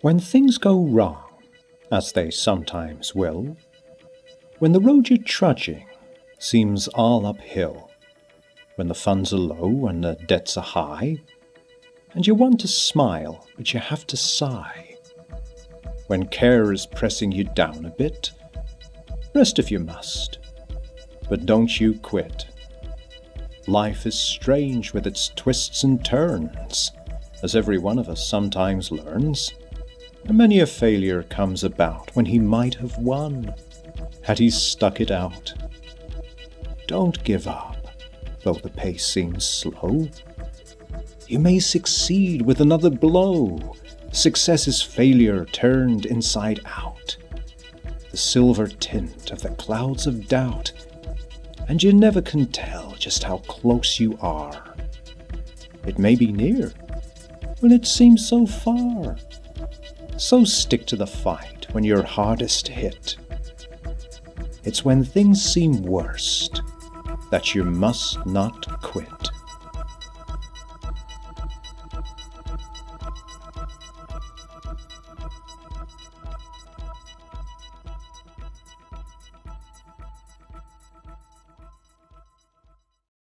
When things go wrong, as they sometimes will, when the road you're trudging seems all uphill, when the funds are low and the debts are high, and you want to smile but you have to sigh, when care is pressing you down a bit, rest if you must, but don't you quit. Life is strange with its twists and turns, as every one of us sometimes learns, and many a failure comes about when he might have won, had he stuck it out. Don't give up, though the pace seems slow. You may succeed with another blow. Success is failure turned inside out, the silver tint of the clouds of doubt, and you never can tell just how close you are. It may be near, when it seems so far. So stick to the fight when you're hardest hit. It's when things seem worst that you must not quit.